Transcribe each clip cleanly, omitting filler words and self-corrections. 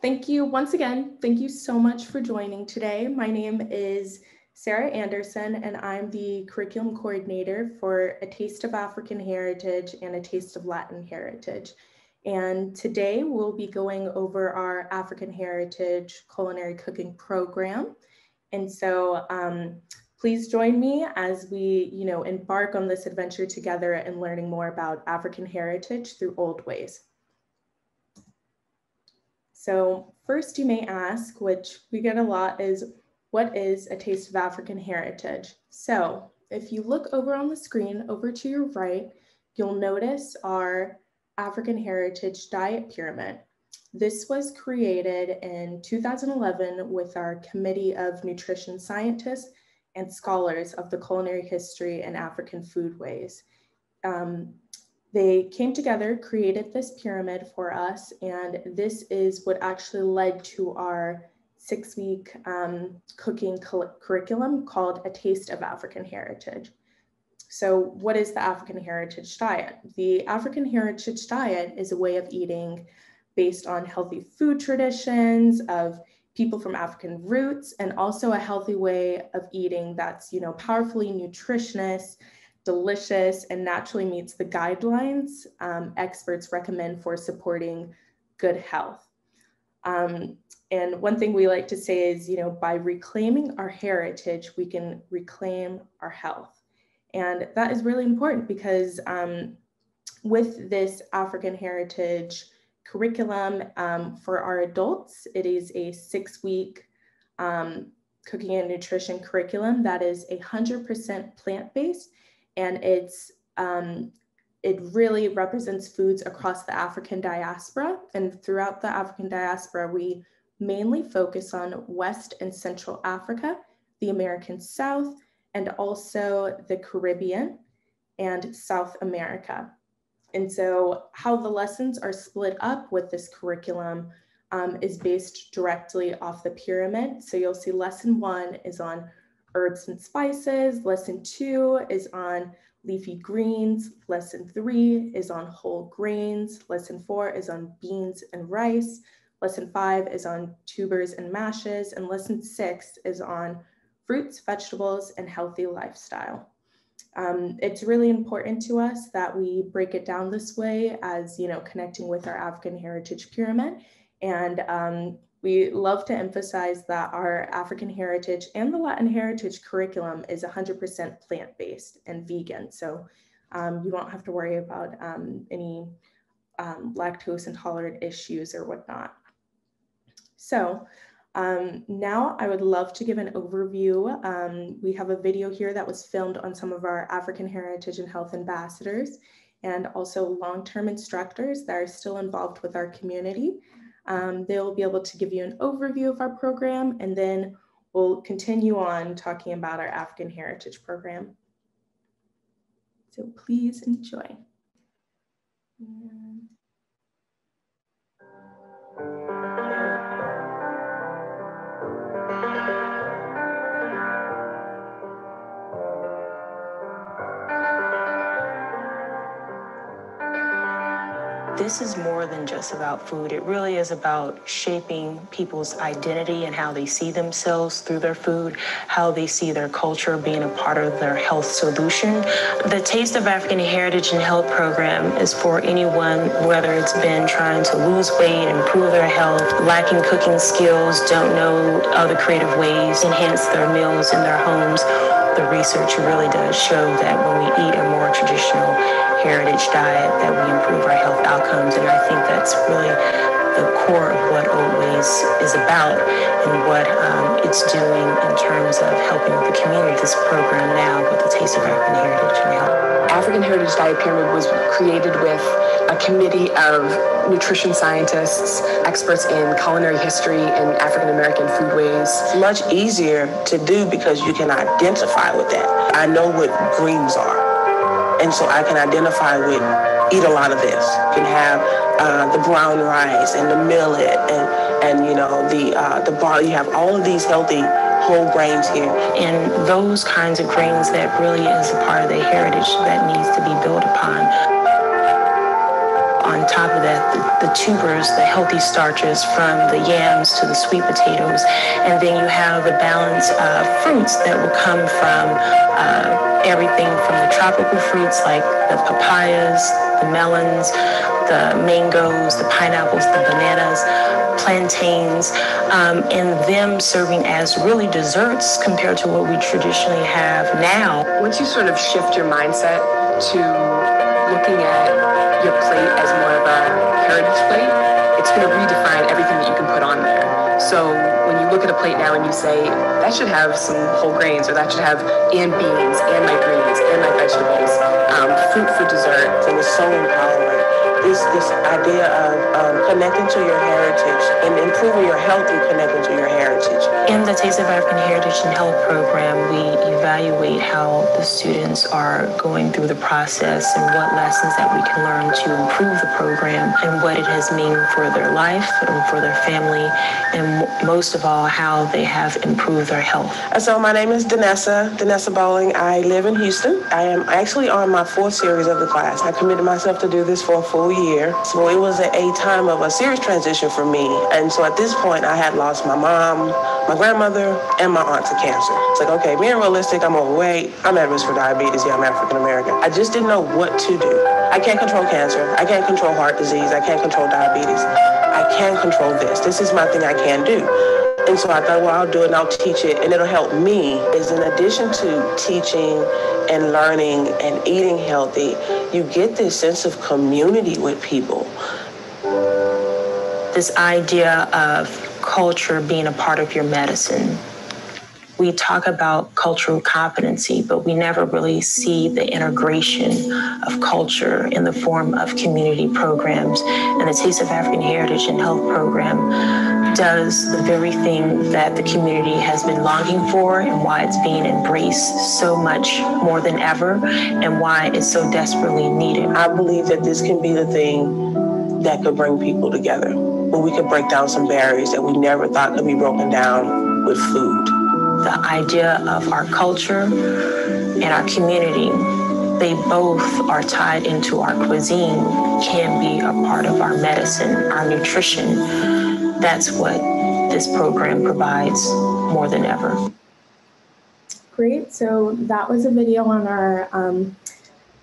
Thank you once again. Thank you so much for joining today. My name is Sarah Anderson, and I'm the curriculum coordinator for A Taste of African Heritage and A Taste of Latin Heritage. And today we'll be going over our African Heritage Culinary Cooking Program. And so please join me as we, embark on this adventure together and learning more about African heritage through old ways. So first you may ask, which we get a lot, is what is A Taste of African Heritage? So if you look over on the screen, over to your right, you'll notice our African Heritage Diet Pyramid. This was created in 2011 with our Committee of Nutrition Scientists and Scholars of the Culinary History and African Foodways. They came together, created this pyramid for us, and this is what actually led to our six-week cooking curriculum called A Taste of African Heritage. So what is the African Heritage Diet? The African Heritage Diet is a way of eating based on healthy food traditions of people from African roots, and also a healthy way of eating that's, powerfully nutritious, delicious, and naturally meets the guidelines experts recommend for supporting good health. And one thing we like to say is, by reclaiming our heritage, we can reclaim our health. And that is really important because with this African Heritage curriculum for our adults, it is a six-week cooking and nutrition curriculum that is 100% plant-based, and it really represents foods across the African diaspora. And throughout the African diaspora, we mainly focus on West and Central Africa, the American South, and also the Caribbean and South America. And so how the lessons are split up with this curriculum is based directly off the pyramid. So you'll see lesson one is on herbs and spices, lesson two is on leafy greens, lesson three is on whole grains, lesson four is on beans and rice, lesson five is on tubers and mashes, and lesson six is on fruits, vegetables, and healthy lifestyle. It's really important to us that we break it down this way as, connecting with our African Heritage Pyramid. And we love to emphasize that our African Heritage and the Latin Heritage curriculum is 100% plant-based and vegan. So you won't have to worry about any lactose intolerant issues or whatnot. So, now I would love to give an overview. We have a video here that was filmed on some of our African Heritage and Health Ambassadors and also long-term instructors that are still involved with our community. They'll be able to give you an overview of our program, and then we'll continue on talking about our African Heritage program. So please enjoy. This is more than just about food. It really is about shaping people's identity and how they see themselves through their food, how they see their culture being a part of their health solution. The Taste of African Heritage and Health program is for anyone, whether it's been trying to lose weight, improve their health, lacking cooking skills, don't know other creative ways, enhance their meals in their homes. The research really does show that when we eat a more traditional heritage diet, that we improve our health outcomes. And I think that's really the core of what Old Ways is about and what it's doing in terms of helping the community. This program now with the Taste of African Heritage and Health. African Heritage Diet Pyramid was created with a committee of nutrition scientists, experts in culinary history and African American foodways. Much easier to do because you can identify with that. I know what greens are, and so I can identify with, eat a lot of this. You can have the brown rice and the millet and the barley. You have all of these healthy whole grains here. And those kinds of grains, that really is a part of the heritage that needs to be built upon. On top of that, the tubers, the healthy starches from the yams to the sweet potatoes. And then you have the balanced fruits that will come from everything from the tropical fruits like the papayas, the melons, the mangoes, the pineapples, the bananas, plantains, and them serving as really desserts compared to what we traditionally have now. Once you sort of shift your mindset to looking at your plate as more of a heritage plate, it's going to redefine everything that you can put on there. So when you look at a plate now and you say, that should have some whole grains, or that should have and beans and my greens and my vegetables, fruit for dessert. So it's so empowering. This idea of connecting to your heritage and improving your health and connecting to your heritage. In the Taste of African Heritage and Health program, we evaluate how the students are going through the process and what lessons that we can learn to improve the program and what it has meant for their life and for their family, and most of all, how they have improved their health. So my name is Denessa Bowling. I live in Houston. I am actually on my fourth series of the class. I committed myself to do this for a full year. So it was a time of a serious transition for me. And so at this point, I had lost my mom, my grandmother, and my aunt to cancer. It's like, okay, being realistic, I'm overweight, I'm at risk for diabetes, yeah, I'm African American. I just didn't know what to do. I can't control cancer. I can't control heart disease. I can't control diabetes. I can control this. This is my thing I can do. And so I thought, well, I'll do it and I'll teach it and it'll help me. Is in addition to teaching and learning and eating healthy, you get this sense of community with people. This idea of culture being a part of your medicine. We talk about cultural competency, but we never really see the integration of culture in the form of community programs. And the Taste of African Heritage and Health program does the very thing that the community has been longing for and why it's being embraced so much more than ever and why it's so desperately needed. I believe that this can be the thing that could bring people together, when we could break down some barriers that we never thought could be broken down with food. The idea of our culture and our community, they both are tied into our cuisine, can be a part of our medicine, our nutrition. That's what this program provides more than ever. Great, so that was a video on our,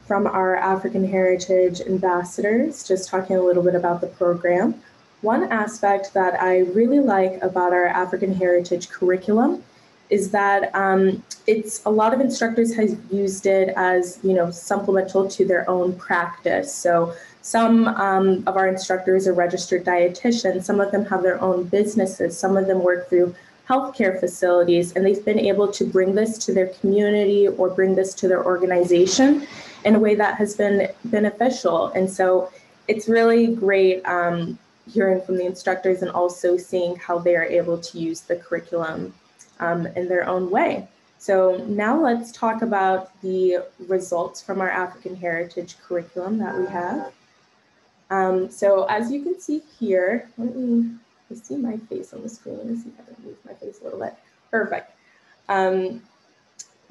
from our African Heritage ambassadors, just talking a little bit about the program. One aspect that I really like about our African Heritage curriculum is that it's a lot of instructors have used it as, you know, supplemental to their own practice. So some of our instructors are registered dietitians, some of them have their own businesses, some of them work through healthcare facilities, and they've been able to bring this to their community or bring this to their organization in a way that has been beneficial. And so it's really great hearing from the instructors and also seeing how they are able to use the curriculum in their own way. So now let's talk about the results from our African Heritage curriculum that we have. So as you can see here, let me see my face on the screen. Let me see if I can move my face a little bit. Perfect.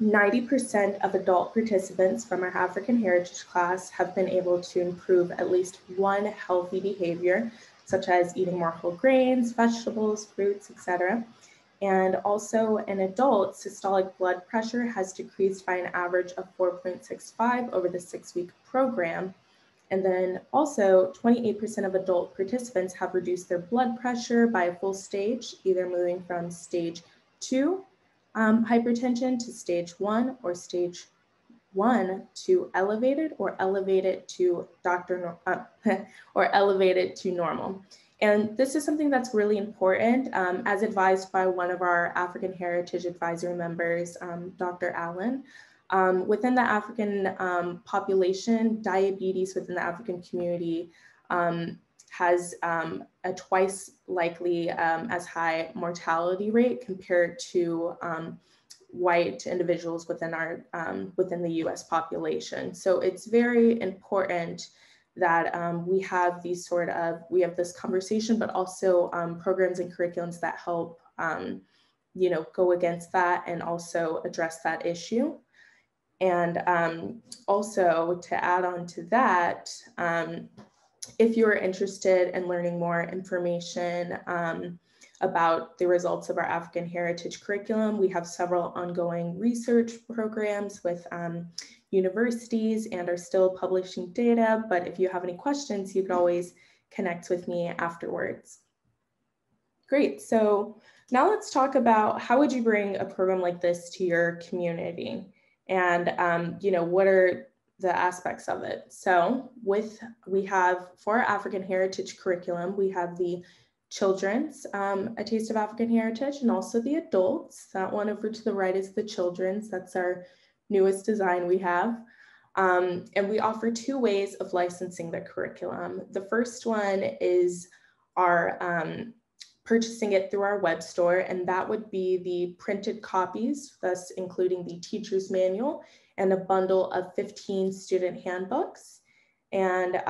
90% of adult participants from our African Heritage class have been able to improve at least one healthy behavior, such as eating more whole grains, vegetables, fruits, etc. And also in adults, systolic blood pressure has decreased by an average of 4.65 over the 6-week program. And then also 28% of adult participants have reduced their blood pressure by a full stage, either moving from stage 2 hypertension to stage 1 or stage 1 to elevated or elevated to elevated to normal. And this is something that's really important, as advised by one of our African Heritage Advisory members, Dr. Allen. Within the African population, diabetes within the African community has a twice likely as high mortality rate compared to white individuals within our within the US population. So it's very important that we have this conversation, but also programs and curriculums that help, you know, go against that and also address that issue. And also to add on to that, if you're interested in learning more information about the results of our African Heritage curriculum, we have several ongoing research programs with universities and are still publishing data. But if you have any questions, you can always connect with me afterwards. Great. So now let's talk about how would you bring a program like this to your community, and what are the aspects of it. So for our African Heritage curriculum, we have the children's A Taste of African Heritage and also the adults. That one over to the right is the children's. That's our newest design we have. And we offer two ways of licensing the curriculum. The first one is our purchasing it through our web store, and that would be the printed copies, thus including the teacher's manual and a bundle of 15 student handbooks. And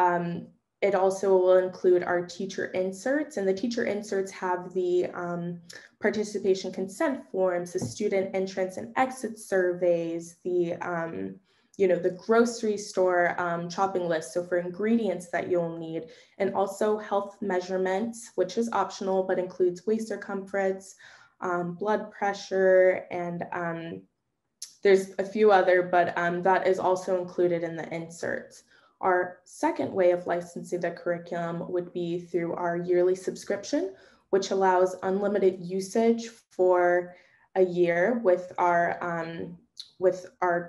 it also will include our teacher inserts, and the teacher inserts have the participation consent forms, the student entrance and exit surveys, the grocery store shopping list, so for ingredients that you'll need, and also health measurements, which is optional, but includes waist circumference, blood pressure, and there's a few other, but that is also included in the inserts. Our second way of licensing the curriculum would be through our yearly subscription, which allows unlimited usage for a year with our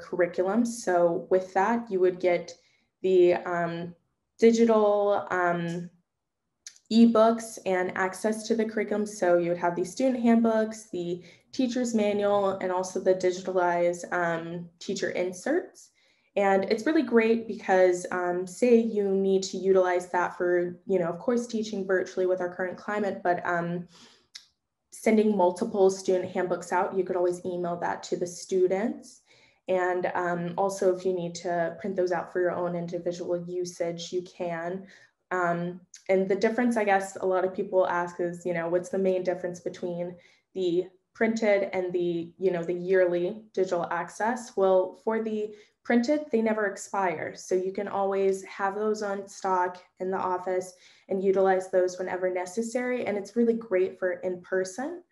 curriculum. So with that, you would get the digital ebooks and access to the curriculum. So you would have the student handbooks, the teacher's manual, and also the digitalized teacher inserts. And it's really great because say you need to utilize that for, of course, teaching virtually with our current climate, but sending multiple student handbooks out, you could always email that to the students. And also if you need to print those out for your own individual usage, you can. And the difference, I guess, a lot of people ask is, what's the main difference between the printed and the, the yearly digital access? Well, for the printed, they never expire. So you can always have those on stock in the office and utilize those whenever necessary. And it's really great for in-person.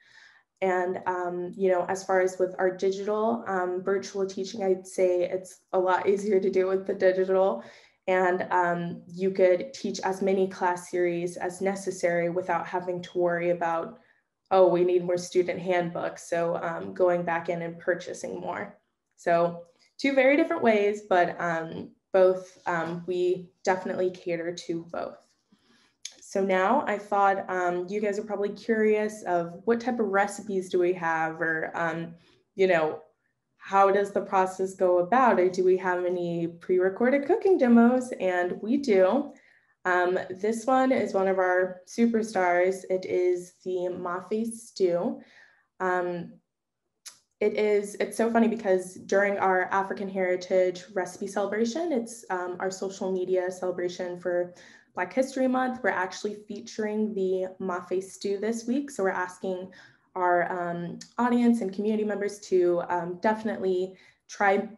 And, as far as with our digital virtual teaching, I'd say it's a lot easier to do with the digital. And you could teach as many class series as necessary without having to worry about, oh, we need more student handbooks. So going back in and purchasing more. So two very different ways, but both, we definitely cater to both. So now I thought you guys are probably curious of what type of recipes do we have, or, how does the process go about it? Do we have any pre-recorded cooking demos? And we do. This one is one of our superstars. It is the mafé stew. It's so funny because during our African Heritage recipe celebration, it's our social media celebration for Black History Month, we're actually featuring the mafé stew this week. So we're asking our audience and community members to definitely try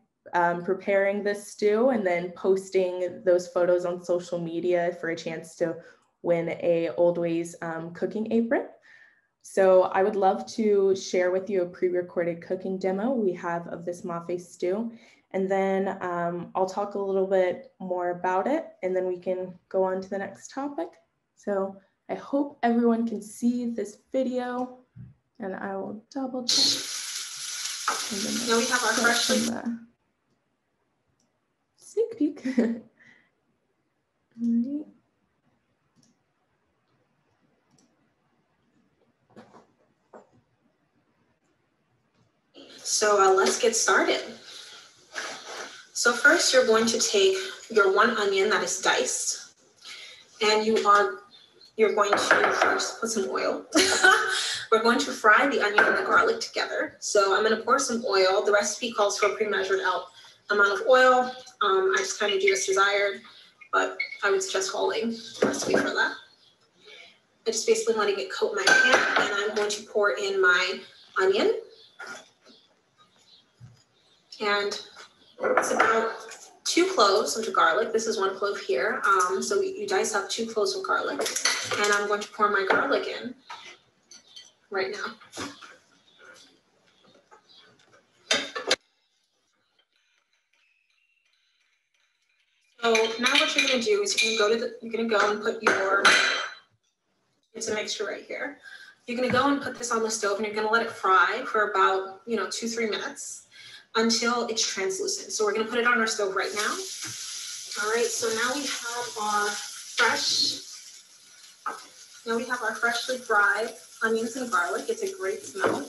preparing this stew and then posting those photos on social media for a chance to win a Old Ways cooking apron. So I would love to share with you a pre-recorded cooking demo we have of this mafé stew. And then I'll talk a little bit more about it, and then we can go on to the next topic. So I hope everyone can see this video, and I will double check. Yeah, we have our freshly sneak peek. So let's get started. So first you're going to take your one onion that is diced, and you're going to first put some oil. We're going to fry the onion and the garlic together. So I'm gonna pour some oil. The recipe calls for a pre-measured out amount of oil. I just kind of do as desired, but I would suggest following the recipe for that. I'm just basically letting it coat my pan, and I'm going to pour in my onion. And it's about 2 cloves, which are garlic. This is 1 clove here. So you dice up 2 cloves of garlic, and I'm going to pour my garlic in right now. So now what you're going to do is you're going to go and put your, it's a mixture right here. You're going to go and put this on the stove, and you're going to let it fry for about, 2-3 minutes until it's translucent. So we're going to put it on our stove right now. All right. So now we have our freshly fried onions and garlic. It's a great smell.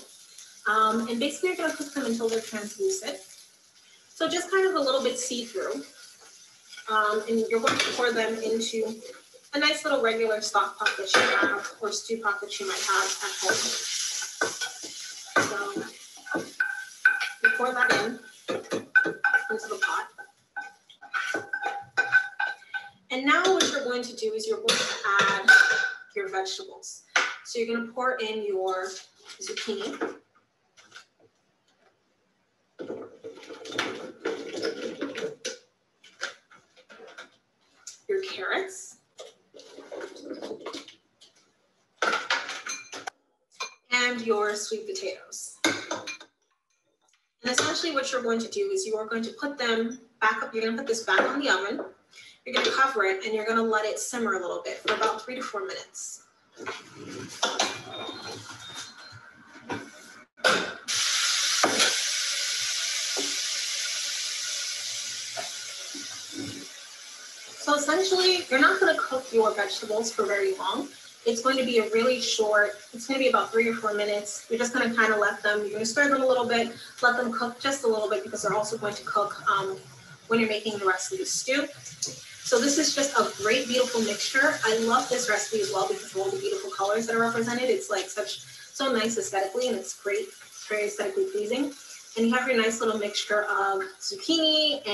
And basically you're going to cook them until they're translucent. So just kind of a little bit see-through. And you're going to pour them into a nice little regular stock pot that you have, or stew pot that you might have at home. So you pour that into the pot. And now what you're going to do is you're going to add your vegetables. So you're going to pour in your zucchini. Your carrots, and your sweet potatoes. And essentially what you're going to do is you are going to put them back up, you're going to put this back on the oven, you're going to cover it, and you're going to let it simmer a little bit for about 3 to 4 minutes. So essentially, you're not going to cook your vegetables for very long. It's going to be a really short, it's going to be about 3 or 4 minutes. You're just going to kind of let them, you're going to stir them a little bit, let them cook just a little bit, because they're also going to cook when you're making the rest of the stew. So this is just a great, beautiful mixture. I love this recipe as well because of all the beautiful colors that are represented. It's like so nice aesthetically, and it's great, it's very aesthetically pleasing. And you have your nice little mixture of zucchini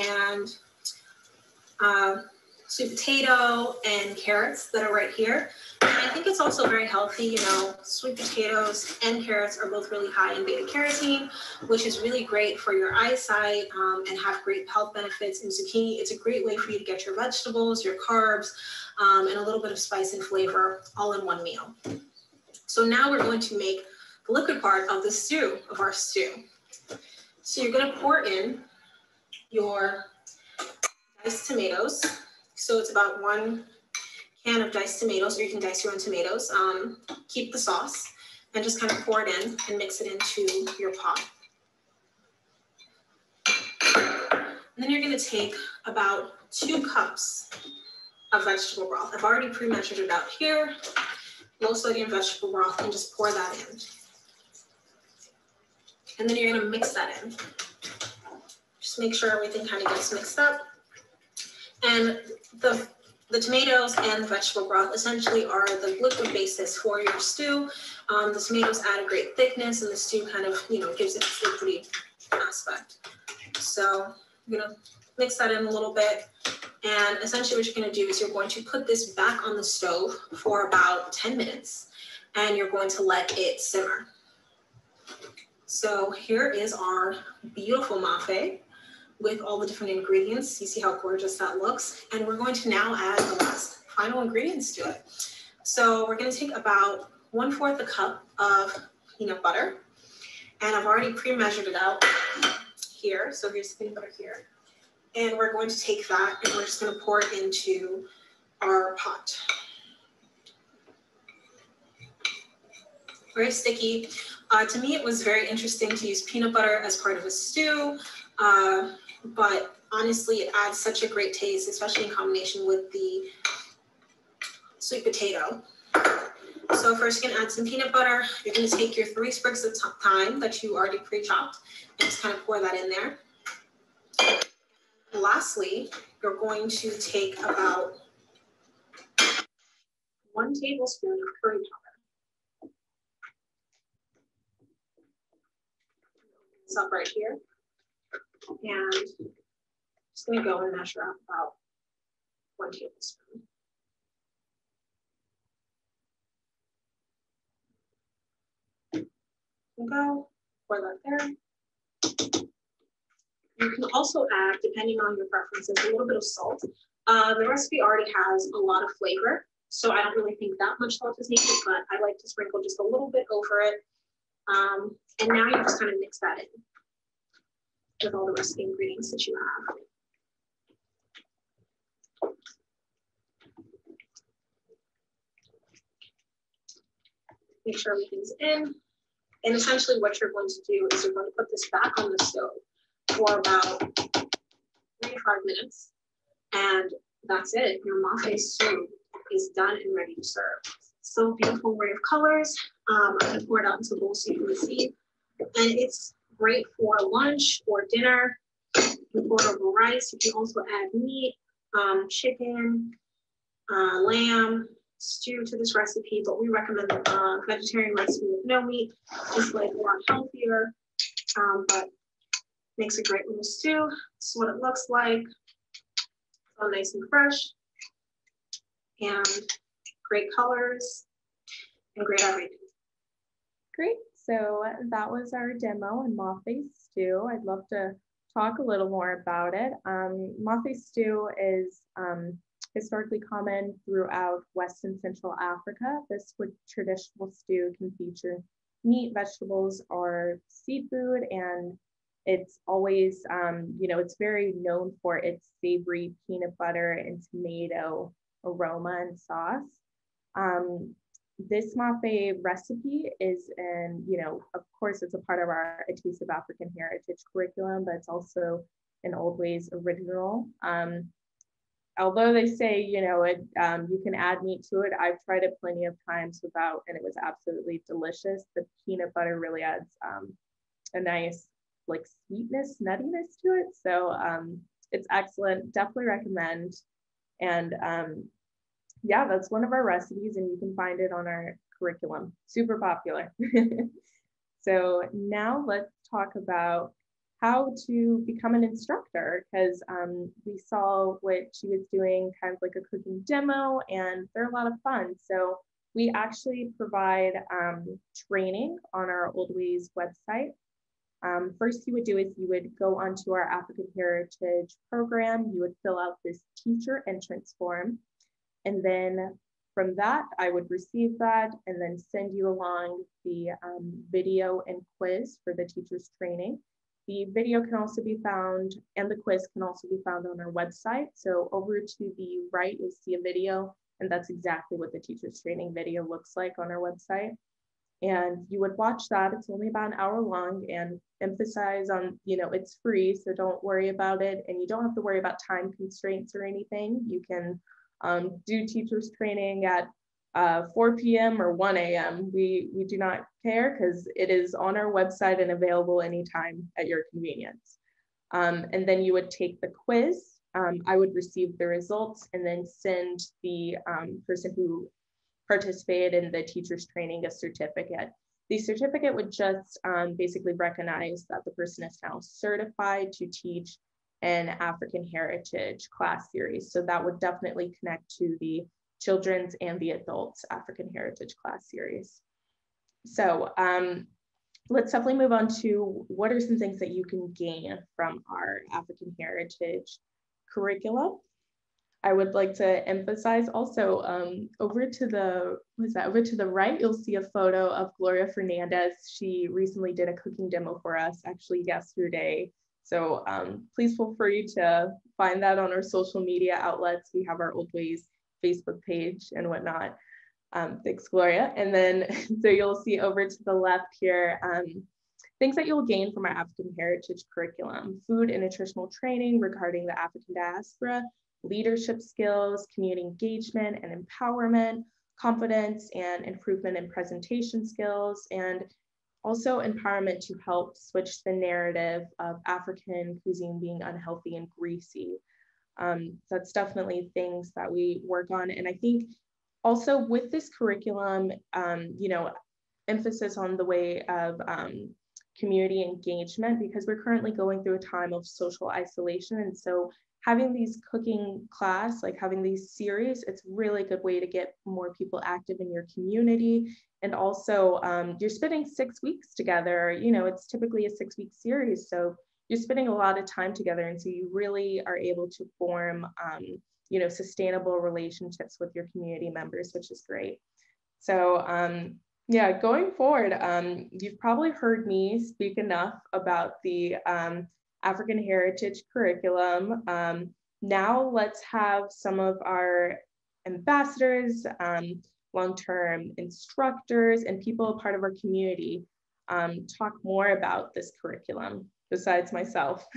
and sweet potato and carrots that are right here. And I think it's also very healthy, sweet potatoes and carrots are both really high in beta carotene, which is really great for your eyesight and have great health benefits. And zucchini, it's a great way for you to get your vegetables, your carbs, and a little bit of spice and flavor all in one meal. So now we're going to make the liquid part of the stew, of our stew. So you're gonna pour in your diced tomatoes. So it's about 1 can of diced tomatoes, or you can dice your own tomatoes. Keep the sauce and just kind of pour it in and mix it into your pot. And then you're going to take about 2 cups of vegetable broth. I've already pre-measured it out here. Low sodium vegetable broth, and just pour that in. And then you're going to mix that in. Just make sure everything kind of gets mixed up. And the tomatoes and the vegetable broth essentially are the liquid basis for your stew. The tomatoes add a great thickness, and the stew kind of, gives it a pretty aspect. So you're going to mix that in a little bit. And essentially what you're going to do is you're going to put this back on the stove for about 10 minutes, and you're going to let it simmer. So here is our beautiful mafé with all the different ingredients. You see how gorgeous that looks. And we're going to now add the last final ingredients to it. So we're gonna take about 1/4 a cup of peanut butter. And I've already pre-measured it out here. So here's the peanut butter here. And we're going to take that, and we're just gonna pour it into our pot. Very sticky. To me, it was very interesting to use peanut butter as part of a stew. But honestly, it adds such a great taste, especially in combination with the sweet potato. So first, you're gonna add some peanut butter. You're gonna take your 3 sprigs of thyme that you already pre-chopped and just kind of pour that in there. And lastly, you're going to take about 1 tablespoon of curry powder. It's up right here. And I'm just going to go and measure up about 1 tablespoon. There we go, pour that there. You can also add, depending on your preferences, a little bit of salt. The recipe already has a lot of flavor, so I don't really think that much salt is needed, but I like to sprinkle just a little bit over it. And now you just kind of mix that in with all the recipe ingredients that you have. Make sure everything's in. And essentially what you're going to do is you're going to put this back on the stove for about 3 to 5 minutes. And that's it. Your mafé soup is done and ready to serve. So beautiful array of colors. I'm going to pour it out into a bowl so you can see. And it's great for lunch or dinner. You can pour it over rice. You can also add meat, chicken, lamb, stew to this recipe, but we recommend the vegetarian recipe with no meat, just like a lot healthier, but makes a great little stew. This is what it looks like. It's all nice and fresh and great colors and great everything. Great, so that was our demo on mafé stew. I'd love to talk a little more about it. Mafé stew is historically common throughout West and Central Africa. This traditional stew can feature meat, vegetables, or seafood, and it's always, you know, it's very known for its savory peanut butter and tomato aroma and sauce. This mafé recipe is, and you know, of course, it's a part of our A Taste of African Heritage curriculum, but it's also an Old Ways original. Although they say, you know, it, you can add meat to it, I've tried it plenty of times without, and it was absolutely delicious. The peanut butter really adds a nice, like, sweetness, nuttiness to it. So it's excellent, definitely recommend. And yeah, that's one of our recipes and you can find it on our curriculum, super popular. So now let's talk about how to become an instructor, because we saw what she was doing, kind of like a cooking demo, and they're a lot of fun. So we actually provide training on our Old Ways website. First you would do is you would go onto our African Heritage program, you would fill out this teacher entrance form. And then from that, I would receive that and then send you along the video and quiz for the teacher's training. The video can also be found, and the quiz can also be found on our website. So over to the right, you'll see a video, and that's exactly what the teacher's training video looks like on our website. And you would watch that. It's only about an hour long, and emphasize on, you know, it's free, so don't worry about it. And you don't have to worry about time constraints or anything. You can do teacher's training at 4 p.m. or 1 a.m. We do not care because it is on our website and available anytime at your convenience. And then you would take the quiz. I would receive the results and then send the person who participated in the teacher's training a certificate. The certificate would just basically recognize that the person is now certified to teach an African Heritage class series. So that would definitely connect to the children's and the adults African Heritage class series. So let's definitely move on to what are some things that you can gain from our African Heritage curriculum. I would like to emphasize also over to the over to the right, you'll see a photo of Gloria Fernandez. She recently did a cooking demo for us, actually yesterday. So please feel free to find that on our social media outlets. We have our Old Ways Facebook page and whatnot. Thanks, Gloria. And then, so you'll see over to the left here, things that you'll gain from our African Heritage curriculum: food and nutritional training regarding the African diaspora, leadership skills, community engagement and empowerment, confidence and improvement in presentation skills, and also empowerment to help switch the narrative of African cuisine being unhealthy and greasy. That's definitely things that we work on. And I think also with this curriculum, you know, emphasis on the way of community engagement, because we're currently going through a time of social isolation. And so having these cooking class, like having these series, it's really a good way to get more people active in your community. And also you're spending 6 weeks together, you know, it's typically a 6-week series. So you're spending a lot of time together. And so you really are able to form, you know, sustainable relationships with your community members, which is great. So yeah, going forward, you've probably heard me speak enough about the African Heritage curriculum. Now let's have some of our ambassadors, long-term instructors, and people part of our community talk more about this curriculum besides myself.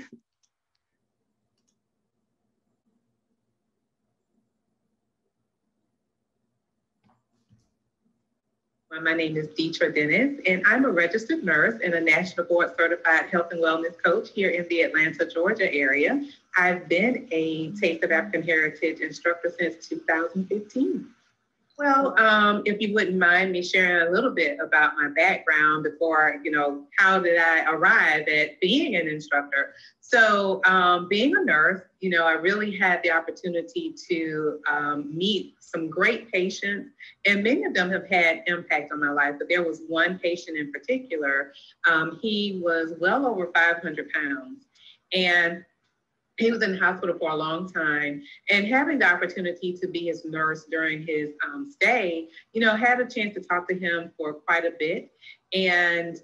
My name is Deitra Dennis, and I'm a registered nurse and a national board certified health and wellness coach here in the Atlanta, Georgia area. I've been a Taste of African Heritage instructor since 2015. Well, if you wouldn't mind me sharing a little bit about my background before, you know, how did I arrive at being an instructor? So being a nurse, you know, I really had the opportunity to meet some great patients, and many of them have had impact on my life, but there was one patient in particular. He was well over 500 pounds, and he was in the hospital for a long time, and having the opportunity to be his nurse during his stay, you know, had a chance to talk to him for quite a bit. And,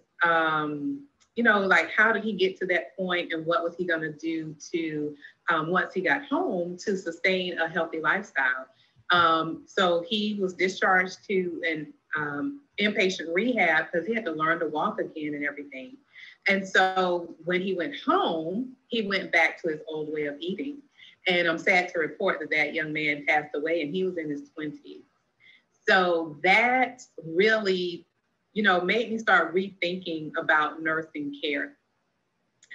you know, like, how did he get to that point, and what was he going to do to, once he got home, to sustain a healthy lifestyle? So he was discharged to an inpatient rehab because he had to learn to walk again and everything. And so when he went home, he went back to his old way of eating. And I'm sad to report that that young man passed away, and he was in his 20s. So that really, you know, made me start rethinking about nursing care.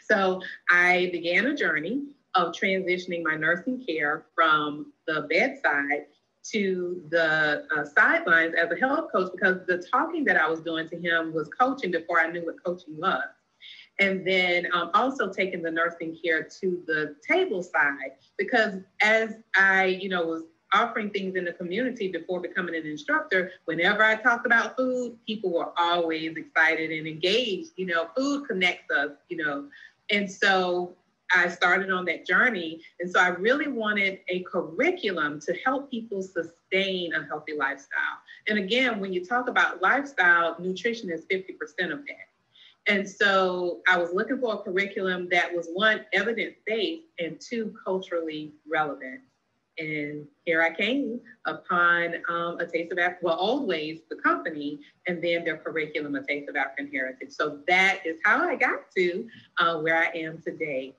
So I began a journey of transitioning my nursing care from the bedside to the sidelines as a health coach, because the talking that I was doing to him was coaching before I knew what coaching was. And then also taking the nursing care to the table side, because as I, you know, was offering things in the community before becoming an instructor, whenever I talked about food, people were always excited and engaged. You know, food connects us, you know. And so I started on that journey. And so I really wanted a curriculum to help people sustain a healthy lifestyle. And again, when you talk about lifestyle, nutrition is 50% of that. And so I was looking for a curriculum that was, one, evidence-based, and two, culturally relevant. And here I came upon A Taste of African, well, Old Ways, the company, and then their curriculum, A Taste of African Heritage. So that is how I got to where I am today.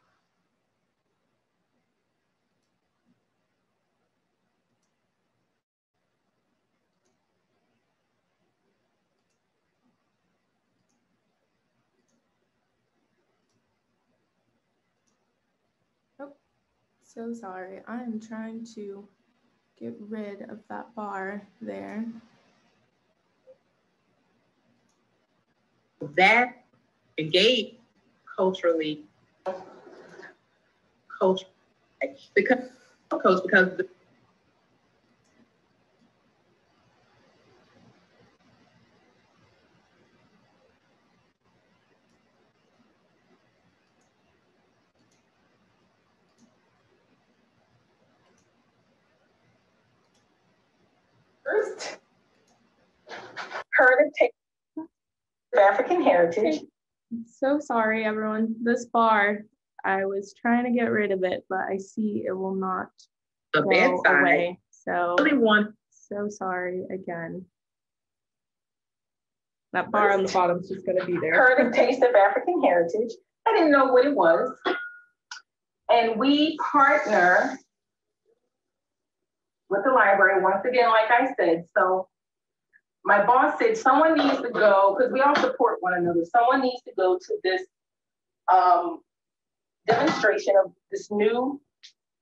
So sorry, I am trying to get rid of that bar there. That engage culturally, because the African Heritage. I'm so sorry, everyone. This bar, I was trying to get rid of it, but I see it will not go away. So, so sorry again. That bar on the bottom is just going to be there. Heard of Taste of African Heritage. I didn't know what it was. And we partner with the library, once again, like I said. So my boss said someone needs to go, because we all support one another, someone needs to go to this demonstration of this new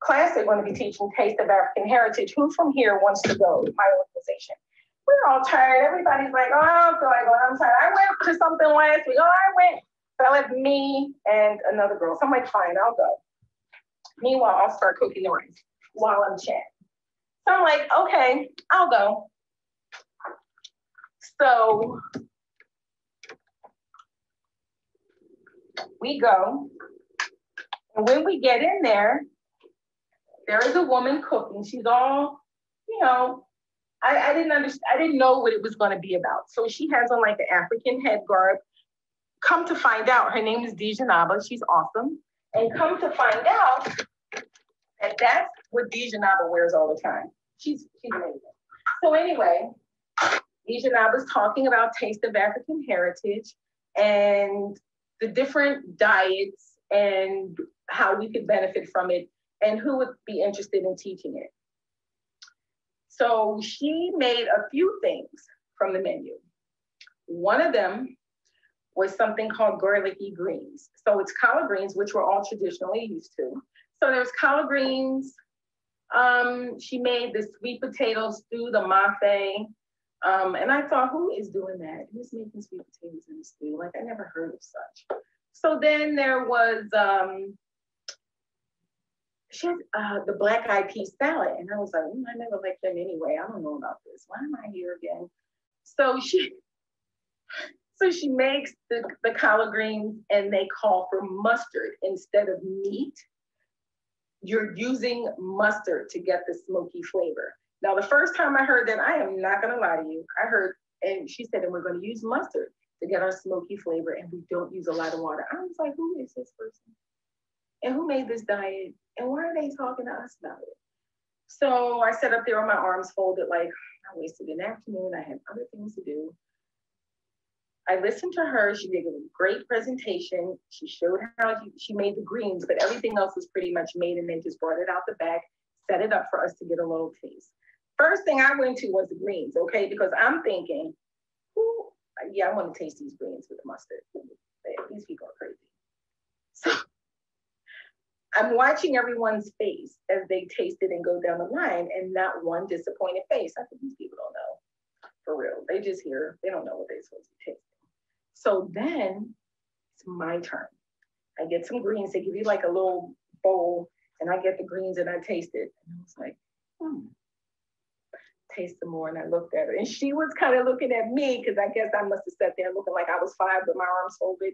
class they're going to be teaching, Taste of African Heritage. Who from here wants to go? My organization. We're all tired. Everybody's like, oh, I don't feel like going. I'm tired. I went to something last week. Oh, I went. So I left me and another girl. So I'm like, fine, I'll go. Meanwhile, I'll start cooking the rice while I'm chatting. So I'm like, okay, I'll go. So we go, And when we get in there, there is a woman cooking. She's all, you know, I didn't understand. I didn't know what it was going to be about. So she has on like the African head garb. Come to find out, her name is Djenaba. She's awesome. And come to find out, and that's what Djenaba wears all the time. She's amazing. So anyway, Djenaba's talking about Taste of African Heritage and the different diets and how we could benefit from it and who would be interested in teaching it. So she made a few things from the menu. One of them was something called garlicky greens. So it's collard greens, which we're all traditionally used to. So there's collard greens. She made the sweet potatoes stew, the mafé. And I thought, who is doing that? Who's making sweet potatoes in the stew? Like, I never heard of such. So then there was, she had the black-eyed pea salad. And I was like, I never liked them anyway. I don't know about this. Why am I here again? So she makes the collard greens, and they call for mustard instead of meat. You're using mustard to get the smoky flavor. Now, the first time I heard that, I am not going to lie to you. I heard, and she said, and we're going to use mustard to get our smoky flavor, and we don't use a lot of water. I was like, who is this person? And who made this diet? And why are they talking to us about it? So I sat up there with my arms folded, like I wasted an afternoon. I had other things to do. I listened to her. She did a great presentation. She showed how she made the greens, but everything else was pretty much made, and they just brought it out the back, set it up for us to get a little taste. First thing I went to was the greens, okay? Because I'm thinking, ooh, yeah, I want to taste these greens with the mustard. These people are crazy. So I'm watching everyone's face as they taste it and go down the line, and not one disappointed face. I think these people don't know, for real. They just hear, they don't know what they're supposed to taste. So then it's my turn. I get some greens. They give you like a little bowl, and I get the greens and I taste it. And I was like, taste some more. And I looked at her, and she was kind of looking at me, because I guess I must have sat there looking like I was five with my arms folded.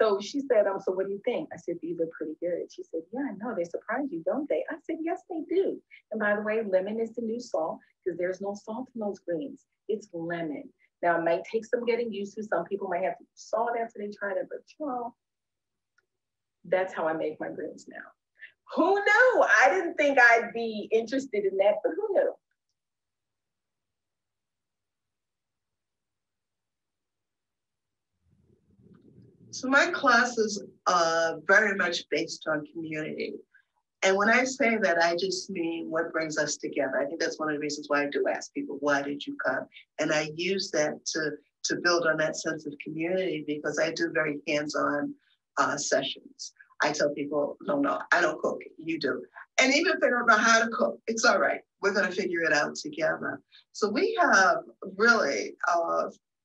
So she said, so what do you think? I said, these are pretty good. She said, yeah, I know, they surprise you, don't they? I said, yes, they do. And by the way, lemon is the new salt, because there's no salt in those greens. It's lemon. Now, it might take some getting used to. Some people might have to salt after they tried it, but you know, that's how I make my greens now. Who knew? I didn't think I'd be interested in that, but who knew? So my classes are very much based on community. And when I say that, I just mean what brings us together. I think that's one of the reasons why I do ask people, why did you come? And I use that to build on that sense of community, because I do very hands-on sessions. I tell people, no, I don't cook, you do. And even if they don't know how to cook, it's all right. We're gonna figure it out together. So we have really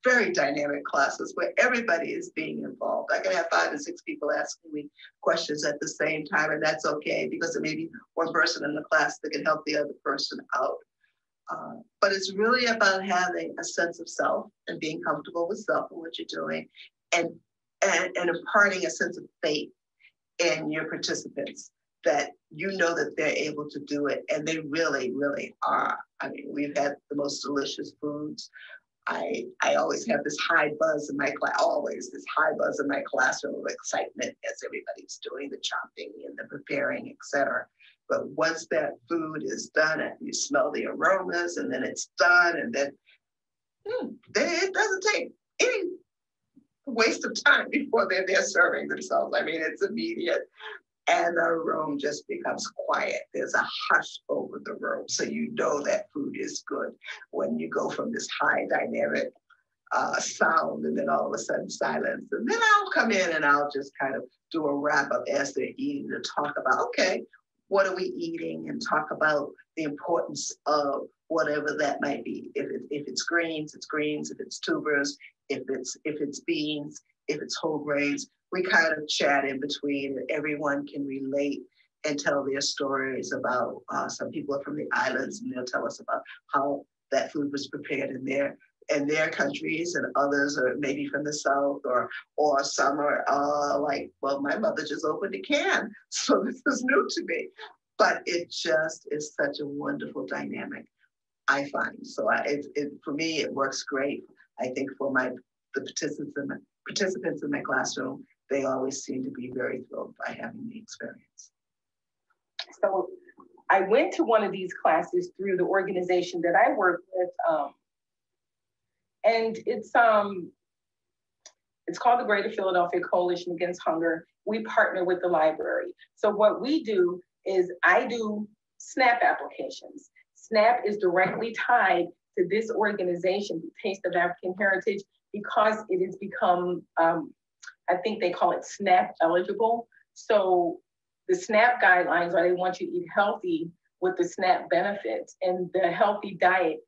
very dynamic classes where everybody is being involved. I can have 5 or 6 people asking me questions at the same time, and that's okay, because there may be one person in the class that can help the other person out. But it's really about having a sense of self and being comfortable with self and what you're doing, and imparting a sense of faith in your participants, that you know that they're able to do it, and they really, really are. I mean, we've had the most delicious foods. I always have this high buzz in my class, always this high buzz in my classroom of excitement as everybody's doing the chopping and the preparing, etc. But once that food is done and you smell the aromas, and then it's done, and then it doesn't take any waste of time before they're there serving themselves. I mean, it's immediate. And the room just becomes quiet. There's a hush over the room. So you know that food is good when you go from this high dynamic sound, and then all of a sudden silence. And then I'll come in and I'll just kind of do a wrap up as they're eating, to talk about, okay, what are we eating, and talk about the importance of whatever that might be. If it's greens, it's greens. If it's tubers, if it's beans, if it's whole grains. We kind of chat in between, and everyone can relate and tell their stories about, some people are from the islands, and they'll tell us about how that food was prepared in their in their countries, and others are maybe from the South, or some are like, well, my mother just opened a can, so this is new to me. But it just is such a wonderful dynamic, I find. So for me, it works great. I think for the participants in my classroom, they always seem to be very thrilled by having the experience. So I went to one of these classes through the organization that I work with, and it's called the Greater Philadelphia Coalition Against Hunger. We partner with the library. So what we do is I do SNAP applications. SNAP is directly tied to this organization, the Taste of African Heritage, because it has become, I think they call it SNAP eligible. So the SNAP guidelines are they want you to eat healthy with the SNAP benefits, and the healthy diet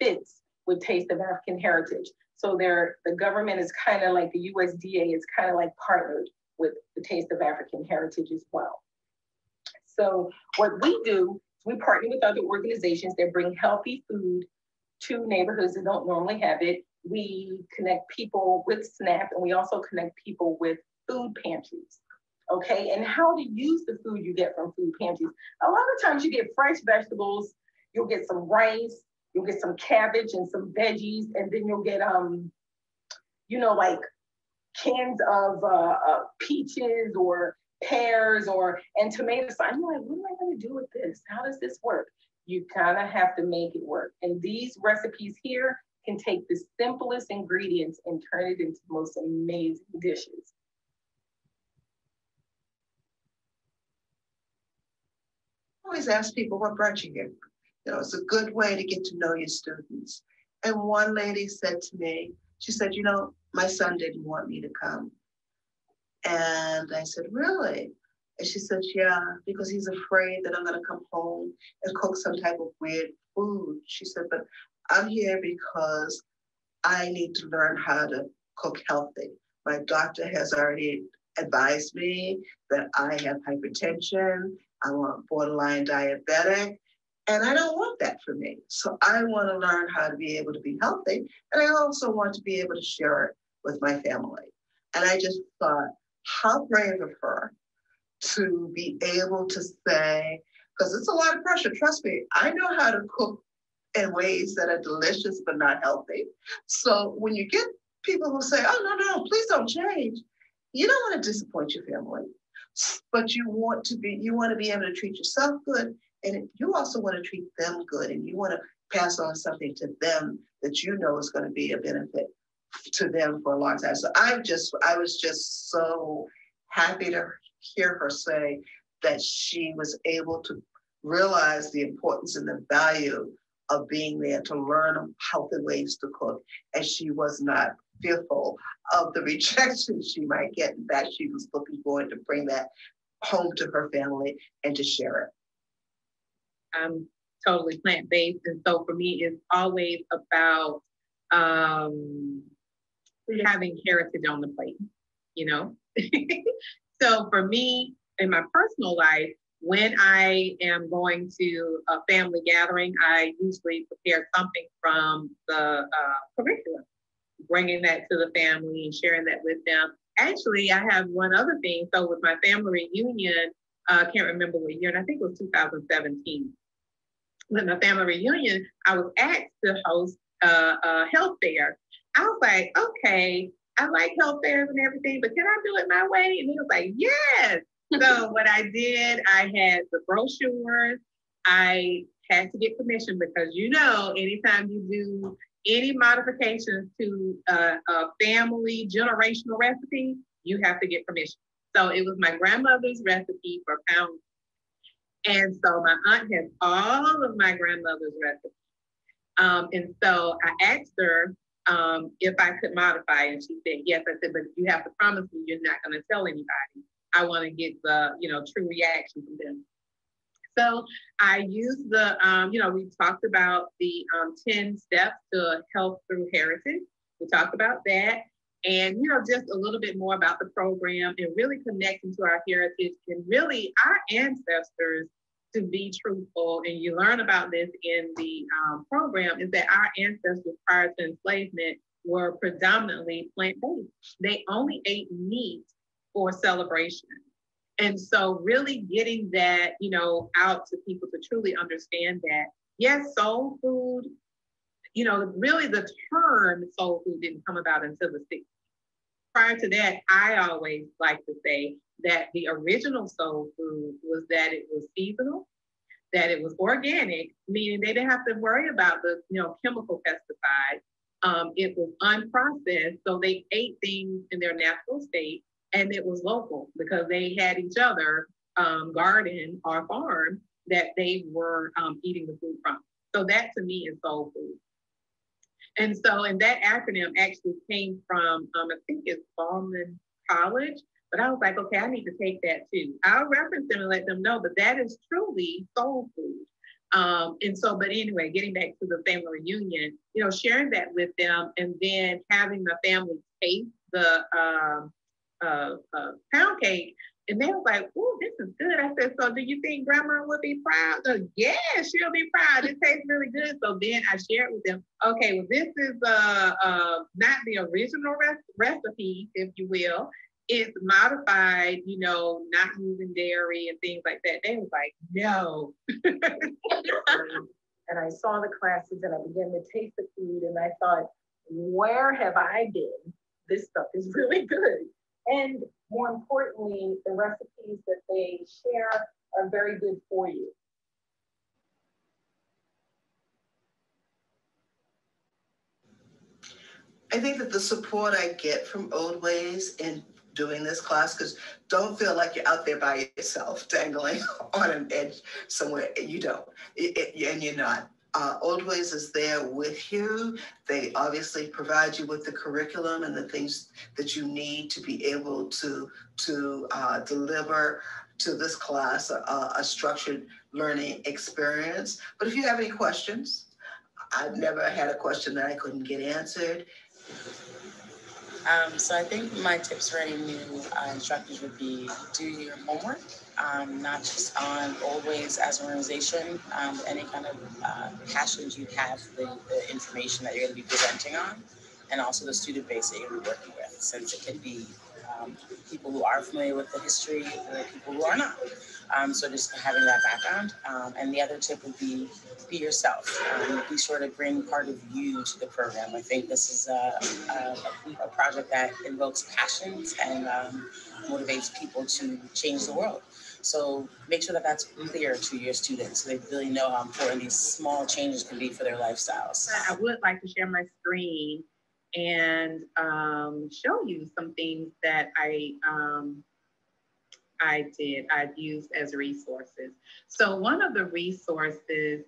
fits with Taste of African Heritage. So the government is kind of like the USDA is kind of like partnered with the Taste of African Heritage as well. So what we do, we partner with other organizations that bring healthy food to neighborhoods that don't normally have it. We connect people with SNAP, and we also connect people with food pantries. Okay, and how to use the food you get from food pantries. A lot of times you get fresh vegetables, you'll get some rice, you'll get some cabbage and some veggies, and then you'll get, like cans of peaches or pears and tomatoes. I'm like, what am I gonna do with this? How does this work? You kind of have to make it work. And these recipes here can take the simplest ingredients and turn it into the most amazing dishes. I always ask people what brought you here. You know, it's a good way to get to know your students. And one lady said to me, she said, you know, my son didn't want me to come. And I said, really? And she said, yeah, because he's afraid that I'm gonna come home and cook some type of weird food. She said, but I'm here because I need to learn how to cook healthy. My doctor has already advised me that I have hypertension, I want borderline diabetic, and I don't want that for me. So I want to learn how to be able to be healthy, and I also want to be able to share it with my family. And I just thought, how brave of her to be able to say, because it's a lot of pressure, trust me, I know how to cook in ways that are delicious but not healthy. So when you get people who say, oh, no, please don't change, you don't want to disappoint your family. But you want to be able to treat yourself good, and you also want to treat them good, and you want to pass on something to them that you know is going to be a benefit to them for a long time. So I was just so happy to hear her say that she was able to realize the importance and the value of being there to learn healthy ways to cook, and she was not fearful of the rejection she might get. In fact, she was looking forward to bring that home to her family and to share it. I'm totally plant-based, and so for me, it's always about having heritage on the plate, you know? So for me, in my personal life, when I am going to a family gathering, I usually prepare something from the curriculum, bringing that to the family and sharing that with them. Actually, I have one other thing. So with my family reunion, I can't remember what year, and I think it was 2017. With my family reunion, I was asked to host a health fair. I was like, okay, I like health fairs and everything, but can I do it my way? And he was like, yes. So what I did, I had the brochures. I had to get permission because, you know, anytime you do any modifications to a family generational recipe, you have to get permission. So it was my grandmother's recipe for pound. And so my aunt has all of my grandmother's recipes. And so I asked her if I could modify, and she said yes. I said, but you have to promise me you're not going to tell anybody. I want to get the, you know, true reaction from them. So I used the, we talked about the 10 steps to health through heritage. We talked about that, and, you know, just a little bit more about the program and really connecting to our heritage and really our ancestors to be truthful, and you learn about this in the program, is that our ancestors prior to enslavement were predominantly plant-based. They only ate meat for celebration. And so really getting that, you know, out to people to truly understand that, yes, soul food, you know, really the term soul food didn't come about until the 60s. Prior to that, I always like to say that the original soul food was that it was seasonal, that it was organic, meaning they didn't have to worry about the, you know, chemical pesticides. It was unprocessed, so they ate things in their natural state, and it was local because they had each other garden or farm that they were eating the food from. So that to me is soul food. And so, and that acronym actually came from, I think it's Bowman College, but I was like, okay, I need to take that too. I'll reference them and let them know, but that is truly soul food. And so, but anyway, getting back to the family reunion, you know, sharing that with them and then having the family taste the pound cake. And they was like, "Ooh, this is good." I said, "So do you think grandma would be proud?" Like, "Yeah, she'll be proud. It tastes really good." So then I shared with them, okay, well, this is not the original recipe, if you will. It's modified, you know, not using dairy and things like that. They was like, "No." And I saw the classes and I began to taste the food and I thought, where have I been? This stuff is really good. And more importantly, the recipes that they share are very good for you. I think that the support I get from Old Ways in doing this class, because don't feel like you're out there by yourself dangling on an edge somewhere. You don't, and you're not. Old Ways is there with you. They obviously provide you with the curriculum and the things that you need to be able to deliver to this class a structured learning experience. But if you have any questions, I've never had a question that I couldn't get answered. So I think my tips for any new instructors would be do your homework, not just on Old Ways as an organization, any kind of passions you have for the information that you're going to be presenting on, and also the student base that you're going to be working with, since it can be people who are familiar with the history or people who are not. So just having that background. And the other tip would be yourself. Be sure to bring part of you to the program. I think this is a project that invokes passions and motivates people to change the world. So make sure that that's clear to your students so they really know how important these small changes can be for their lifestyles. I would like to share my screen and show you some things that I've used as resources. So one of the resources,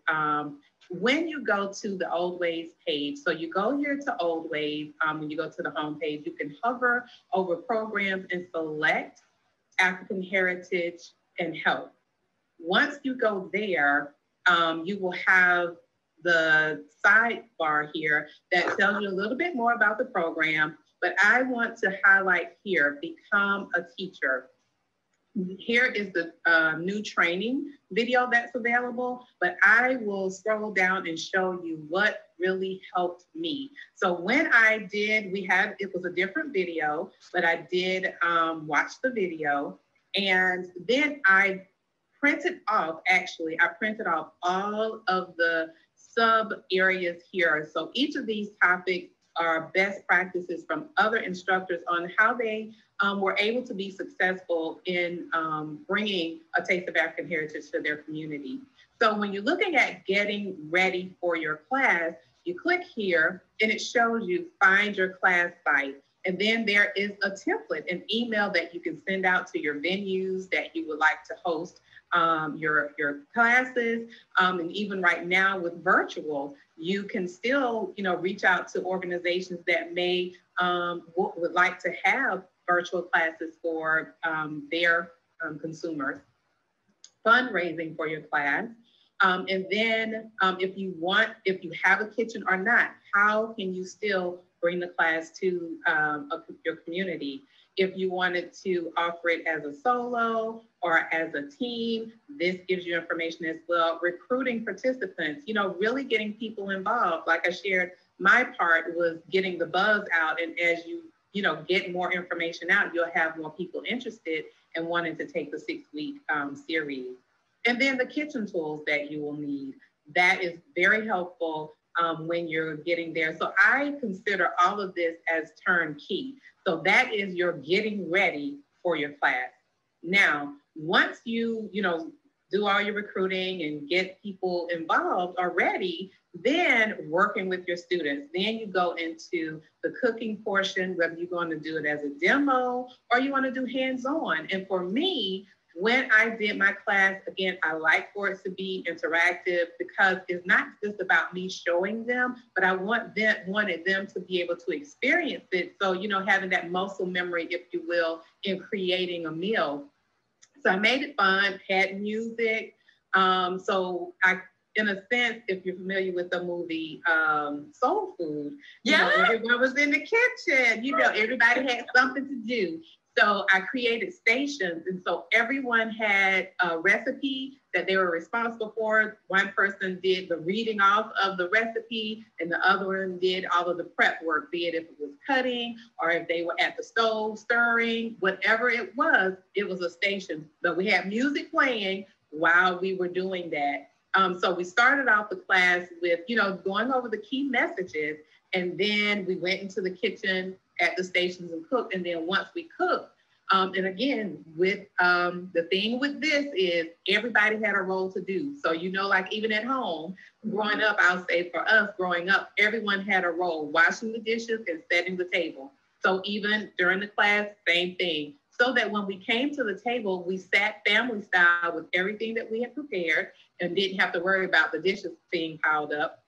when you go to the Old Ways page, so you go here to Old Ways, when you go to the homepage, you can hover over programs and select African Heritage and Health. Once you go there, you will have the sidebar here that tells you a little bit more about the program, but I want to highlight here, Become a Teacher. Here is the new training video that's available, but I will scroll down and show you what really helped me. So when I did, it was a different video, but I did watch the video, and then I printed off, all of the sub areas here. So each of these topics are best practices from other instructors on how they were able to be successful in bringing A Taste of African Heritage to their community. So when you're looking at getting ready for your class, you click here and it shows you find your class site. And then there is a template, an email that you can send out to your venues that you would like to host your classes. And even right now with virtual, you can still, you know, reach out to organizations that may would like to have virtual classes for their consumers, fundraising for your class. And then if you have a kitchen or not, how can you still bring the class to your community? If you wanted to offer it as a solo or as a team, this gives you information as well. Recruiting participants, you know, really getting people involved. Like I shared, my part was getting the buzz out. And as you know, get more information out, you'll have more people interested and wanting to take the 6-week series. And then the kitchen tools that you will need. That is very helpful when you're getting there. So I consider all of this as turnkey. So that is your getting ready for your class. Now, once you know, do all your recruiting and get people involved already, then working with your students. Then you go into the cooking portion, whether you're going to do it as a demo or you want to do hands-on. And for me, when I did my class, again, I like for it to be interactive because it's not just about me showing them, but I wanted them to be able to experience it. So, you know, having that muscle memory, if you will, in creating a meal. So I made it fun, had music. So I, in a sense, if you're familiar with the movie Soul Food, you know, everyone was in the kitchen, you know, everybody had something to do. So I created stations. And so everyone had a recipe that they were responsible for. One person did the reading off of the recipe and the other one did all of the prep work, be it if it was cutting or if they were at the stove stirring, whatever it was a station. But we had music playing while we were doing that. So we started off the class with, you know, going over the key messages. And then we went into the kitchen at the stations and cooked. And then once we cooked, and again, with the thing with this is everybody had a role to do. So, you know, like even at home, growing up, I'll say for us growing up, everyone had a role, washing the dishes and setting the table. So even during the class, same thing. So that when we came to the table, we sat family style with everything that we had prepared and didn't have to worry about the dishes being piled up.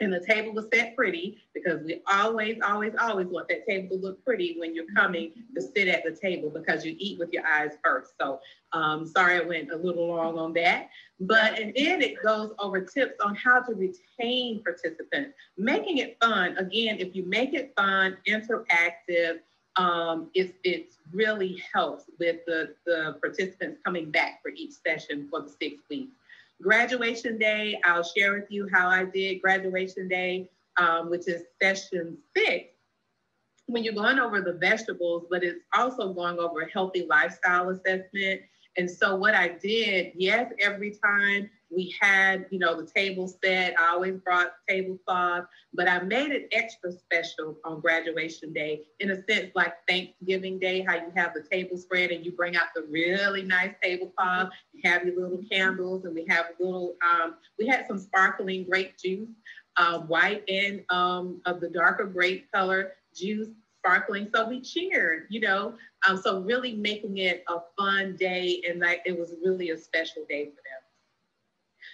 And the table was set pretty because we always, always, always want that table to look pretty when you're coming to sit at the table because you eat with your eyes first. So sorry, I went a little long on that. But and then it goes over tips on how to retain participants, making it fun. Again, if you make it fun, interactive, it really helps with the participants coming back for each session for the 6 weeks. Graduation day, I'll share with you how I did graduation day, which is session 6, when you're going over the vegetables, but it's also going over a healthy lifestyle assessment. And so what I did, yes, every time we had, you know, the table set, I always brought tablecloth, but I made it extra special on graduation day, in a sense like Thanksgiving Day, how you have the table spread and you bring out the really nice tablecloth, you have your little candles, and we have little, we had some sparkling grape juice, white and of the darker grape color juice, sparkling. So we cheered, you know, so really making it a fun day, and like it was really a special day for them.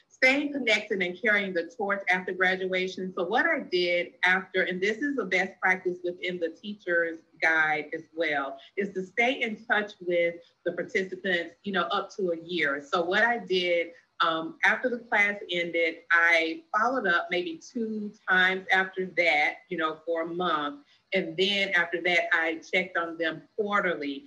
Staying connected and carrying the torch after graduation. So what I did after, and this is a best practice within the teacher's guide as well, is to stay in touch with the participants, you know, up to a year. So what I did after the class ended, I followed up maybe 2 times after that, you know, for a month. And then after that, I checked on them quarterly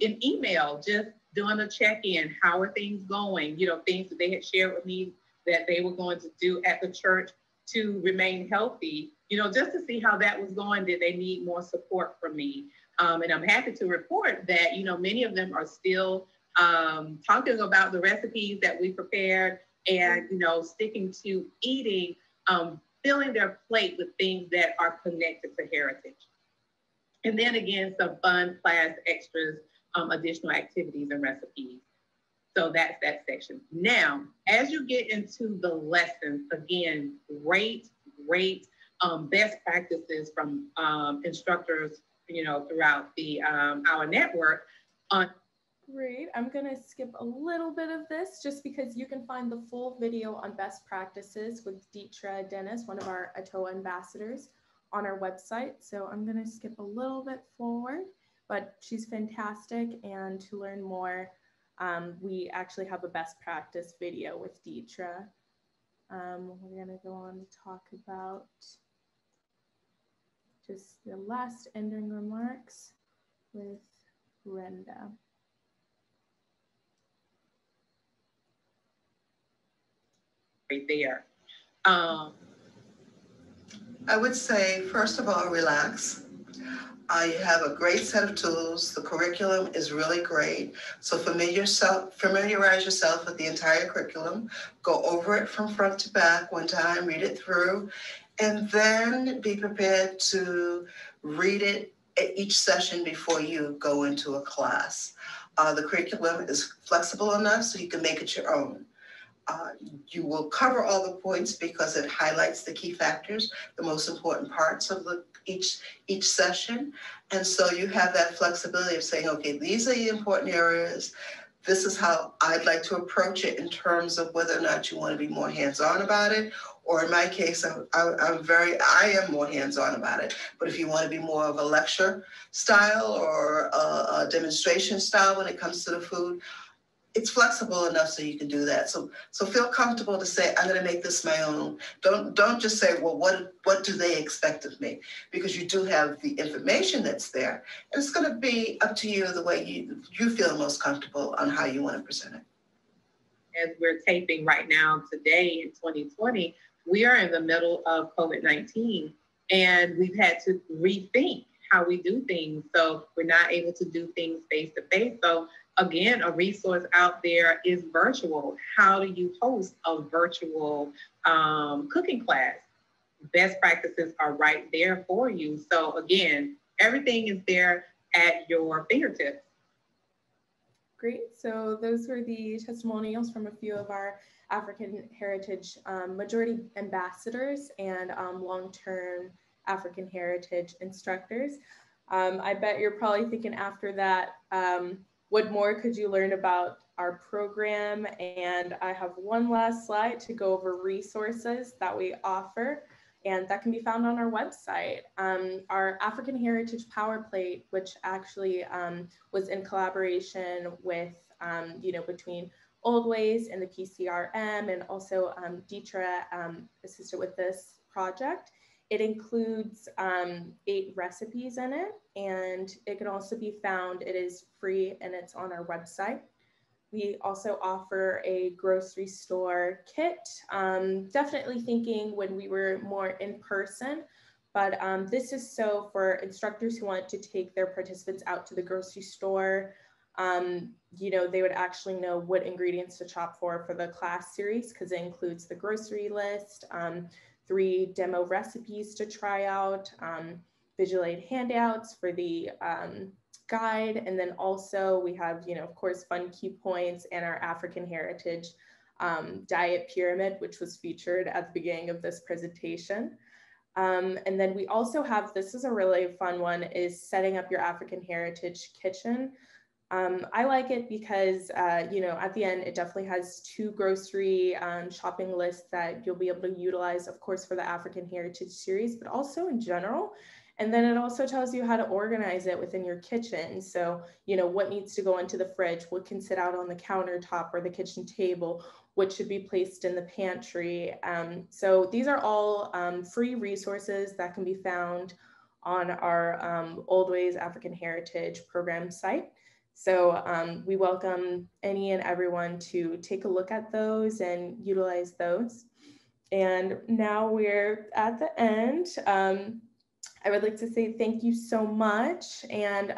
in email, just doing a check-in. How are things going? You know, things that they had shared with me that they were going to do at the church to remain healthy, you know, just to see how that was going. Did they need more support from me? And I'm happy to report that, you know, many of them are still talking about the recipes that we prepared and, you know, sticking to eating, filling their plate with things that are connected to heritage. And then again, some fun class extras, additional activities and recipes. So that's that section. Now, as you get into the lessons, again, great best practices from instructors, you know, throughout the our network. Great. I'm going to skip a little bit of this just because you can find the full video on best practices with Deitra Dennis, one of our ATOA ambassadors, on our website. So I'm going to skip a little bit forward, but she's fantastic. And to learn more, we actually have a best practice video with Deitra. We're going to go on to talk about just the last ending remarks. with Brenda. Right there. I would say, first of all, relax. You have a great set of tools. The curriculum is really great. So familiarize yourself with the entire curriculum. Go over it from front to back one time, read it through, and then be prepared to read it at each session before you go into a class. The curriculum is flexible enough so you can make it your own. You will cover all the points because it highlights the key factors, the most important parts of each session. And so you have that flexibility of saying, okay, these are the important areas. This is how I'd like to approach it in terms of whether or not you want to be more hands-on about it. Or in my case, I am more hands-on about it. But if you want to be more of a lecture style or a demonstration style when it comes to the food, it's flexible enough so you can do that. So feel comfortable to say, I'm going to make this my own. Don't just say, well, what do they expect of me? Because you do have the information that's there. And it's going to be up to you the way you feel most comfortable on how you want to present it. As we're taping right now today in 2020, we are in the middle of COVID-19 and we've had to rethink how we do things. So we're not able to do things face to face. So again, a resource out there is virtual. How do you host a virtual cooking class? Best practices are right there for you. So again, everything is there at your fingertips. Great, so those were the testimonials from a few of our African Heritage majority ambassadors and long-term African Heritage instructors. I bet you're probably thinking after that, what more could you learn about our program? And I have one last slide to go over resources that we offer, and that can be found on our website. Our African Heritage Power Plate, which actually was in collaboration with, between Old Ways and the PCRM, and also Deitra assisted with this project. It includes 8 recipes in it, and it can also be found, it is free and it's on our website. We also offer a grocery store kit, definitely thinking when we were more in person, but this is so for instructors who want to take their participants out to the grocery store. They would actually know what ingredients to shop for the class series, because it includes the grocery list, 3 demo recipes to try out, visual aid handouts for the guide, and then also we have, of course, fun key points and our African Heritage Diet Pyramid, which was featured at the beginning of this presentation. And then we also have, this is a really fun one, is setting up your African Heritage kitchen. I like it because, at the end, it definitely has 2 grocery shopping lists that you'll be able to utilize, of course, for the African Heritage series, but also in general. And then it also tells you how to organize it within your kitchen. So, what needs to go into the fridge, what can sit out on the countertop or the kitchen table, what should be placed in the pantry. So these are all free resources that can be found on our Old Ways African Heritage program site. So we welcome any and everyone to take a look at those and utilize those. And now we're at the end. I would like to say thank you so much. And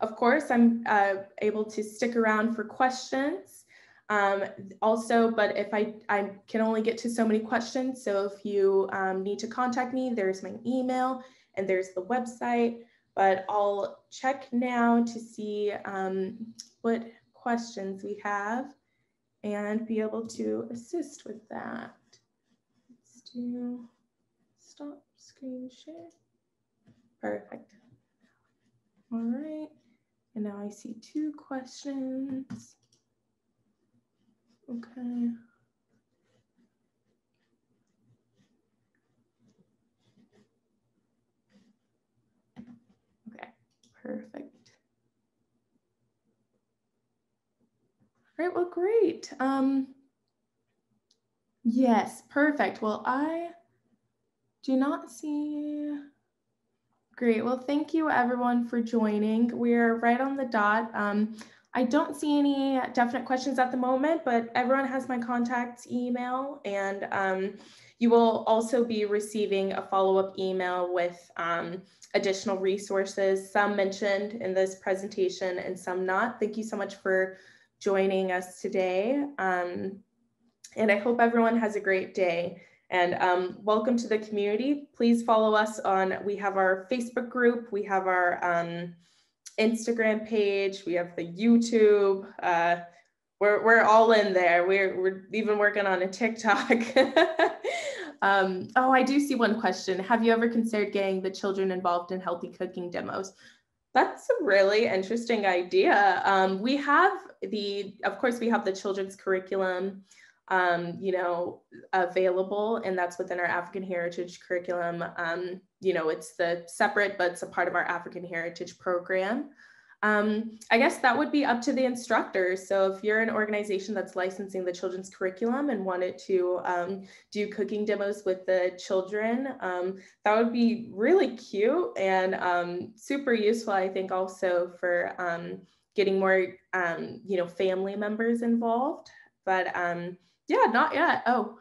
of course, I'm able to stick around for questions also, but if I can only get to so many questions. So if you need to contact me, there's my email and there's the website. But I'll check now to see what questions we have and be able to assist with that. Let's do stop screen share. Perfect. All right. And now I see 2 questions. Okay. Perfect. All right, well, great. Yes, perfect. Well, I do not see Great. Well, thank you everyone for joining. We're right on the dot. I don't see any definite questions at the moment, but everyone has my contact email, and you will also be receiving a follow-up email with additional resources, some mentioned in this presentation and some not. Thank you so much for joining us today. And I hope everyone has a great day. And welcome to the community. Please follow us on, we have our Facebook group, we have our Instagram page, we have the YouTube. We're all in there. We're even working on a TikTok. Oh, I do see one question. Have you ever considered getting the children involved in healthy cooking demos? That's a really interesting idea. We have of course we have the children's curriculum available, and that's within our African Heritage curriculum. It's the separate, but it's a part of our African Heritage program. I guess that would be up to the instructors. So if you're an organization that's licensing the children's curriculum and wanted to do cooking demos with the children, that would be really cute and super useful, I think, also for getting more, family members involved. But yeah, not yet. Oh,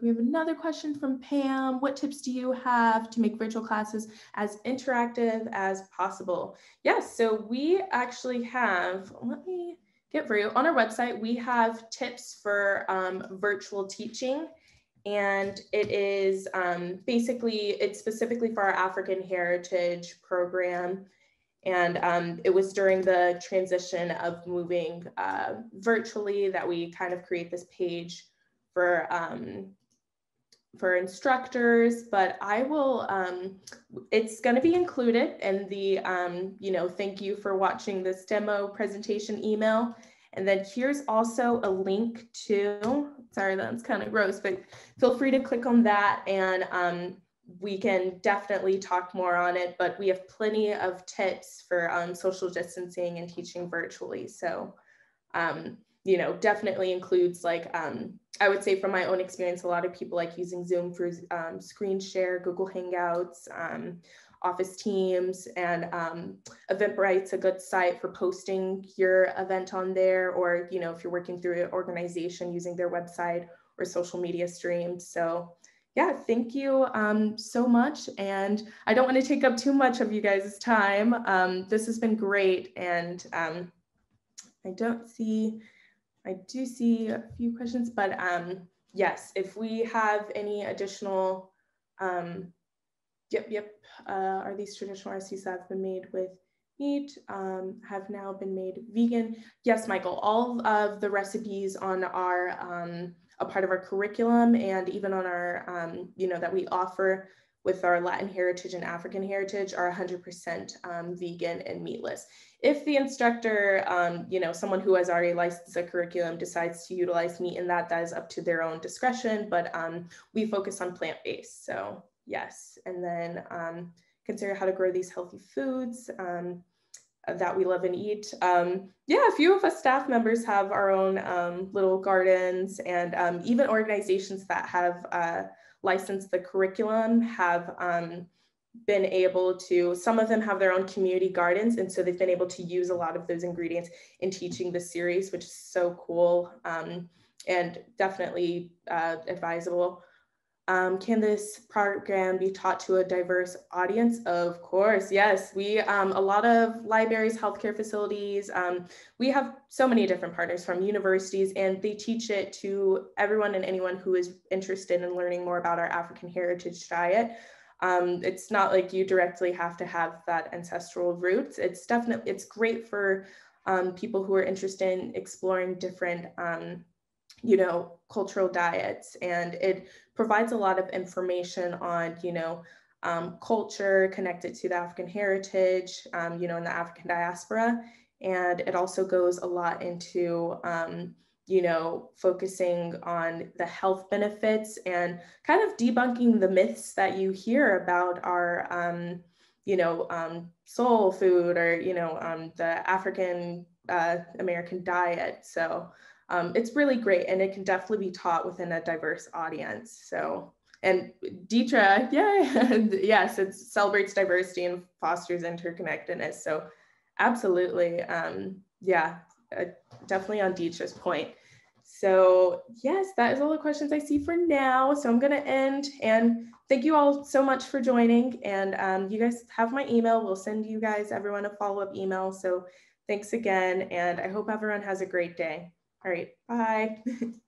we have another question from Pam. What tips do you have to make virtual classes as interactive as possible? Yes, so we actually have, let me get for you, on our website, we have tips for virtual teaching. And it is it's specifically for our African Heritage program. And it was during the transition of moving virtually that we kind of create this page for instructors, but I will, it's gonna be included in the, thank you for watching this demo presentation email. And then here's also a link to, sorry, that's kind of gross, but feel free to click on that, and we can definitely talk more on it, but we have plenty of tips for social distancing and teaching virtually. So, definitely includes like, I would say from my own experience, a lot of people like using Zoom for screen share, Google Hangouts, Office Teams, and Eventbrite's a good site for posting your event on there, or, if you're working through an organization, using their website or social media streams. So yeah, thank you so much. And I don't want to take up too much of you guys' time. This has been great. And I do see a few questions, but yes, if we have any additional, are these traditional recipes that have been made with meat have now been made vegan? Yes, Michael, all of the recipes on our, a part of our curriculum, and even on our, that we offer with our Latin Heritage and African Heritage, are 100% vegan and meatless. If the instructor, someone who has already licensed a curriculum decides to utilize meat in that, that is up to their own discretion, but we focus on plant-based, so yes. And then consider how to grow these healthy foods that we love and eat. Yeah, a few of us staff members have our own little gardens, and even organizations that have licensed the curriculum have been able to, some of them have their own community gardens, and so they've been able to use a lot of those ingredients in teaching the series, which is so cool and definitely advisable. Can this program be taught to a diverse audience? Of course, yes. We, a lot of libraries, healthcare facilities, we have so many different partners from universities, and they teach it to everyone and anyone who is interested in learning more about our African Heritage diet. It's not like you directly have to have that ancestral roots. It's definitely, it's great for people who are interested in exploring different cultural diets, and it provides a lot of information on, culture connected to the African heritage, in the African diaspora. And it also goes a lot into, focusing on the health benefits and kind of debunking the myths that you hear about our, soul food, or, the African American diet. So it's really great, and it can definitely be taught within a diverse audience. So, And Deitra, yes, it celebrates diversity and fosters interconnectedness. So absolutely, definitely on Dietra's point. So yes, that is all the questions I see for now. So I'm gonna end, and thank you all so much for joining. And you guys have my email. We'll send you guys, everyone, a follow-up email. So thanks again. And I hope everyone has a great day. All right, bye.